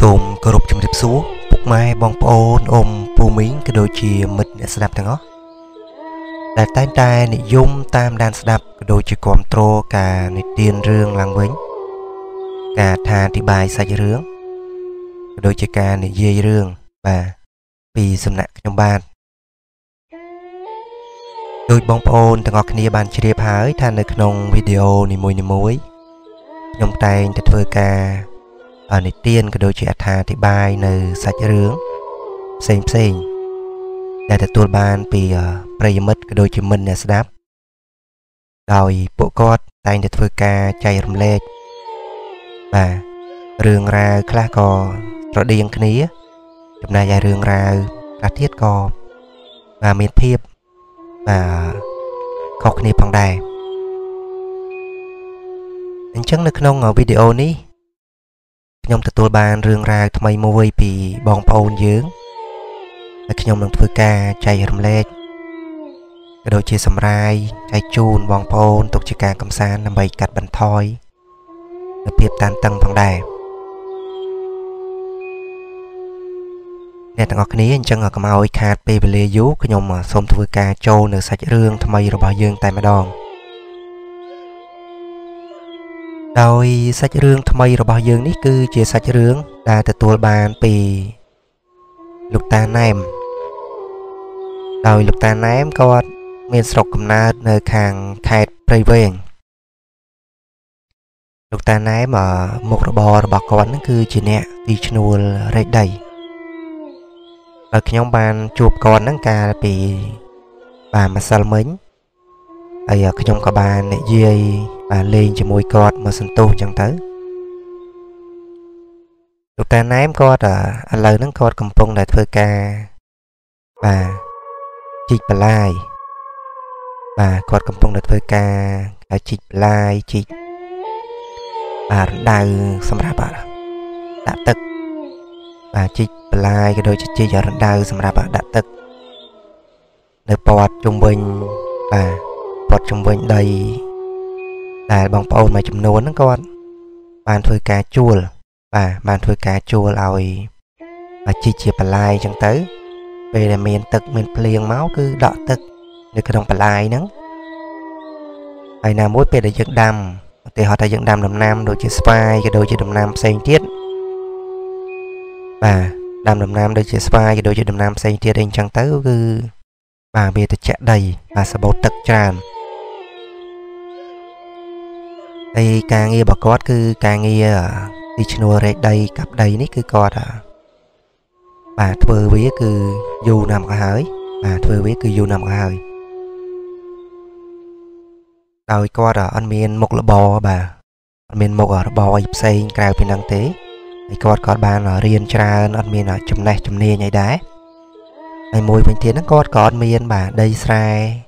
Sôm cơ rục chấm rệp xuống, bục mai bong pôn ôm pu miếng cái đôi chìa mịt sẽ đạp thằng ó. Đại tai tai nị dung tam đan sẽ đạp cái đôi chìa quầm trô cả nị tiền rương làng bến. Cả tha thì bài sai rương, cái đôi chìa cả nị dây rương và vì xâm nặng trong bàn. Đôi bong pôn thằng ó kia bàn chìa rệp hái than ở trong video nị môi, nhông tay thật vơi cả. Ở nơi tiên cái đôi trẻ thà thì bài nơi sạch rướng xem để thật tuôn bàn vì bây mất cái đôi trẻ mình là sạch đáp rồi bộ cốt tay thật vơi ca chạy rầm lệch và rương ra khá có rõ điên cái ní chụp này dài rương ra khá thiết có và miền thiếp và khóc cái ní bằng đài anh chẳng được nông ở video ní nhom từ tôi bàn rương ra thay môi bị bong pôn dướng, cái nhom đang phơi ca chạy rầm lệch, cái đôi chia sầm rai chạy chun bong pôn tục chia ca cầm san làm bầy cắt bắn thoi, lập hiệp tan tăng bằng đài. Nè thằng ngọc ní anh chẳng ở cầm ao ấy khát bê bê lê dú cái nhom mà xôm phơi ca trâu nửa sạch rương thay rồi bỏ dướng tay mà đòn. Rồi sách rương thay rồi bao dương ní cứ chia sách rương đã từ tuôn bàn vì lục ta ném rồi lục ta ném có miền sọc cầm na nơi hàng khai prey về lục ta ném ở một bò con cứ chỉ nhẹ đi chua rệt đầy rồi nhóm bàn chụp con nắng cà vì bà mà sao mến ấy ở nhóm cả bàn này dây và lên cho môi cọt mà sân tu chẳng tới lục ta ném cọt à lời nắng cọt cầm phong đại phơi ca và chích bà lai và cọt cầm phong đại phơi ca là chích bà lai chích và đào xâm ra bà đã tật và chích bà lai cái đôi chích chia giờ đào xâm ra bà đã tật nơi bọt trung bình và bọt trung bình đầy là bóng bầu mà chụm nôn đó con bàn thuê cá chua và bàn thuê cá chua rồi và chi chia bà lai chẳng tới về là mình tực mình liền máu cứ đọ tực được cái đồng bà lai nắng phải là mỗi bên là dựng đầm thì họ ta dựng đầm đồng nam đôi chữ spy cho đôi chữ đồng nam xanh tiết và đầm đồng nam đôi chữ spy cho đôi chữ đồng nam xanh tiết anh chẳng tới cứ bà bia thực chạy đầy và sẽ bầu tực tràn đây càng nghe bà cót cứ càng nghe đi chua rệt đầy cặp đầy nít cứ cọt bà thưa với cứ dù nằm cả hơi bà thưa với cứ dù nằm cả hơi rồi cọt ăn miên một là bò bà ăn miên một ở bò dịp xây cào pin đăng tế thì cọt cọt bàn ở riêng tra ăn miên ở chấm này chấm nia nhảy đá ngày mùi bình thiên nó cọt cọt miên bà đây sai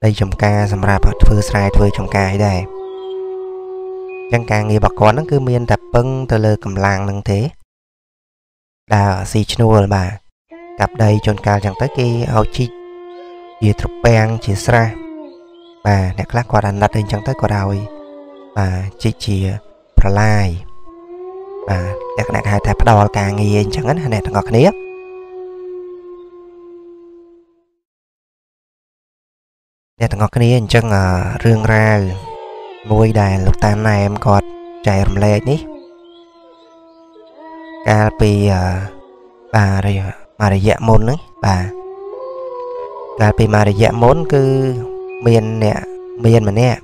đây chấm ca xâm ra bà thưa sai thưa chấm ca ấy đây chẳng càng nghe bà con nó cứ miên đập bưng từ lời cầm làng nâng thế là xì chua bà cặp đây chôn cao chẳng tới cái ao chi dìa trục bèn chỉ ra và đẹp lắc qua đàn lật lên chẳng tới qua đào và chỉ chìa bà lai và đẹp đẹp hai thẻ bắt đầu càng nghe chẳng ngắn hai nè thằng ngọt nếp nè thằng ngọt nếp chẳng rương ra môi đài lục tan này em còn chạy rầm lệ ní ca pi bà rồi mà để dạ môn đấy bà ca pi mà để dạ môn cứ miền mà nè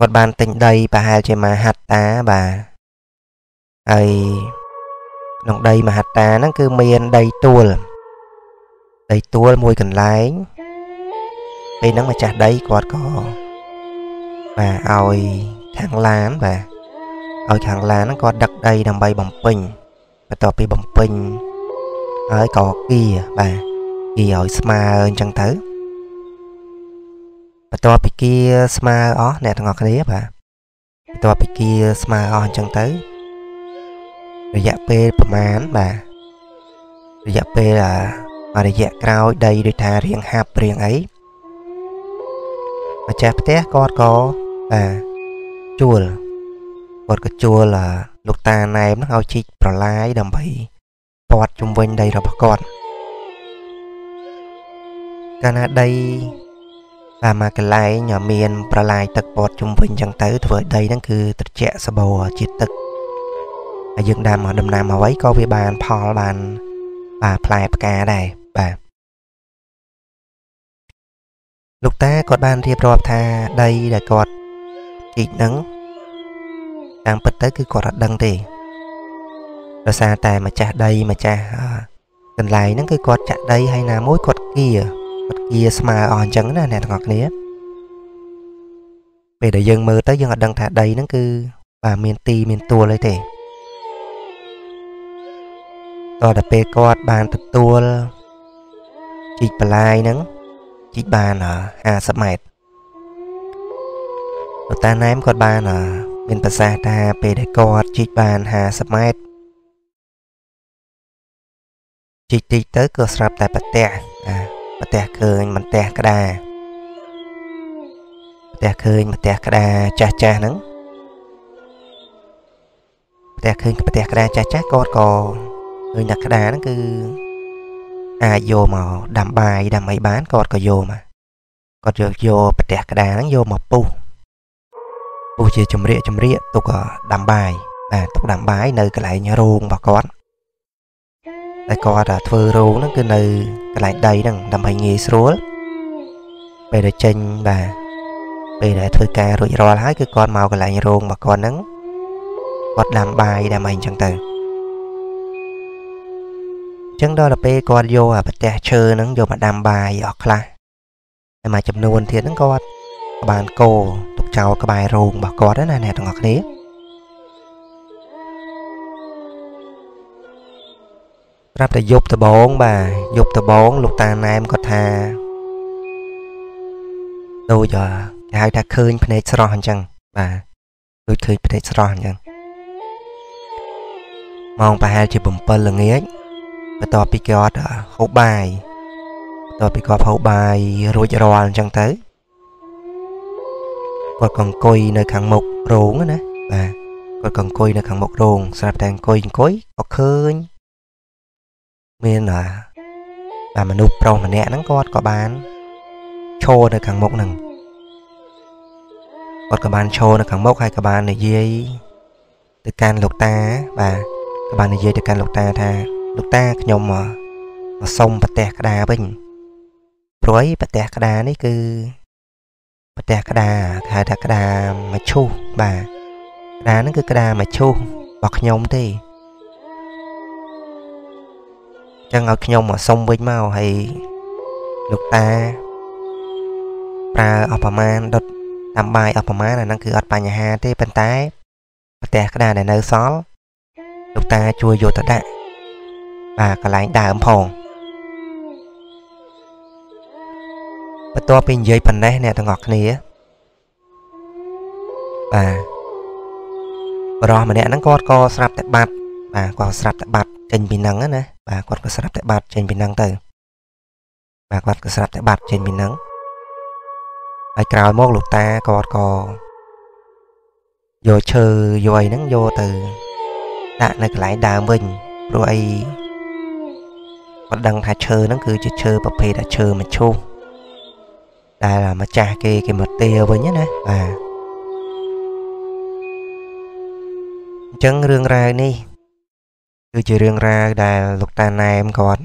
còn bàn tình đây bà hai chơi mà hạt ta bà ai nòng đây mà hạt ta nó cứ miền đầy tua môi cần lái bên nó mà chả đây còn có và ôi thằng lán và ôi thằng lán nó có đặt đây đầm bay bồng pình và tỏ bị bồng pình ở cỏ kia và kia ôi smile chẳng thử và tỏ bị kia smile ó nè thằng ngọt đấy bà tỏ bị kia smile on chẳng thử rồi dạ pê mán bà rồi dạ pê là mà để dạ cao đây để thả riêng hạp riêng ấy và chạp té có và chua còn cái chua là Lục ta này em nó ao chích bỏ lái đầm bầy bọt chung quanh đây rồi bà con. Canada đây là mà cái lái nhỏ miền bỏ lái tật bọt chung quanh chẳng tới với đây nó cứ tật trẻ sờ bầu ở chiết tật. Ở dương đàm ở đầm nam ở ấy có vị bàn Paul bàn bà Play Pka đây bà. Lục ta có bàn riệp rọp tha đây là cọt chích nắng. Đang bất tới cứ có rạch đăng thì rồi xa tài mà chả đây mà chả gần lại nó cứ có chả đây hay là mối cọt kia mà on chẳng là nè ngọt nế về để dân mơ tới dân ở đăng thả đây nó cứ và miền ti miền tua lấy thể to đập bê cọt bàn thật tua chích bà lai nắng chích bàn ở à sắp mệt rồi ta ném cọt bàn ở bên bà xa ta về để cọt chích bàn hà sắp mệt chích tích tới cửa sạp tại bà tè khơi mà tè cả đà tè khơi mà tè cả đà cha cha nắng tè khơi mà tè cả đà cha cha cọt cò người nhặt cả đà nó cứ vô mà đầm bài đầm ấy bán cọt cò vô mà cọt vô bà tè cả đà nó vô mà pu ôi chị chùm rịa tục đảm bài à tục đảm bài nơi cái lại nhà ruộng bà con đây coi là thưa ruộng nó cứ nơi cái lại đây đằng làm hành nghề sứa về để tranh và về để thưa ca rồi rồi lái cái con màu cái lại nhà ruộng bà con nắng quạt đảm bài đảm hành chẳng từ chẳng đó là pe con vô à bật đèn chơi nó vô mà đảm bài ở lại mà chụp nôn thì nó coi bàn cô chào các bài ruộng bà con đó này nè ngọt nế rắp là dục từ bốn bà dục từ bốn lục ta này em có thà đôi giờ hai ta khơi bên đây sờ hòn chăng bà đôi khơi bên đây sờ hòn chăng mong bà hai chỉ bấm pơ là nghe bà to picot hậu bài to picot hậu bài rồi giờ chăng tới còn coi nơi khẳng mộc ruộng nè bà còn coi nơi khẳng mộc ruộng sao đang coi có khơi miền là bà mà núp rau mà nè nắng cọt có bán cho nơi khẳng mộc nè cọt có bán cho nơi khẳng mộc hay có bán này dây từ can lục ta bà các bạn này dây từ can lục ta tha lục ta nhom mà sông bạt tè cả đà bình rồi bạt tè cả đà này cứ đa cá đà hai đa cá đà mà chu bà đá nó cứ cá đà mà chu bọc nhông thì chẳng ở nhông ở sông bên màu hay lục ta ra ở man đột làm bài ở man là nó cứ ở bài nhà hà thế bên trái đa cá đà này nơi xóm lục ta chui vô tất đại bà cả lại đà ấm hồn và to bên dưới phần này nè thằng ngọt này á và rồi mà nè nó có sạp tại bạt và còn sạp tại bạt trên bình nắng á nè và còn có sạp tại bạt trên bình nắng từ và còn có sạp tại bạt trên bình nắng ai cào mốc lục ta còn có vô chơi vô ấy nắng vô từ đã này lại đào mình rồi còn đằng thà chơi nó cứ chơi bập phê đã chơi mà chung đây là mà cha kia cái mật tiêu với nhá nè và chân rương ra đi cứ chỉ rương ra đà lục ta này em còn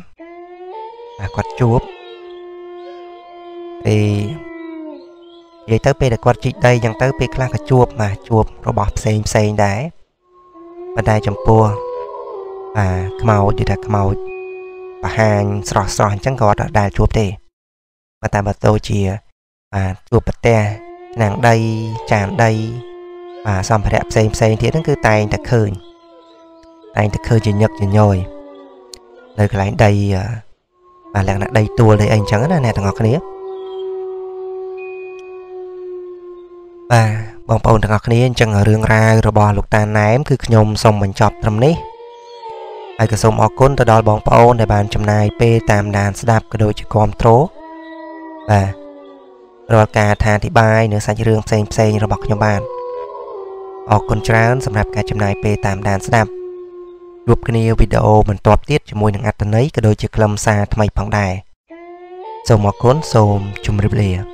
à quạt chuột thì vậy tới bây là quạt chị đây chẳng tới bây là chuột mà chuột rồi bọt xem đấy bên đây trong pua và màu thì là màu và hàng sọt sọt chẳng có đà chuột thì và tại bà tôi chỉ và chuột bật tè nàng đây chàng đây và xong phải đẹp xem thì nó cứ tay đặc khơi chỉ nhồi nơi cái lái đây và làng đây tua lấy anh trắng là nè thằng ngọc này và bọn bầu thằng ngọc này chẳng ở rương ra rồi bò lục ta ném cứ nhôm xong mình chọp thầm ní ai cứ xong ở côn ta đòi bọn bầu để bàn chầm này p tam đàn sẽ đạp cái đôi chỉ còn trố và rồi cả thà thì bài nữa sang chơi rương xem rồi bọc nhau bàn អរគុណច្រើនសម្រាប់ការចំណាយពេលតាមដានស្ដាប់ជួបគ្នាវីដេអូបន្តទៀតជាមួយនឹងអត្ថន័យក៏ដូចជាខ្លឹមសារថ្មីផងដែរសូមអរគុណសូមជម្រាបលា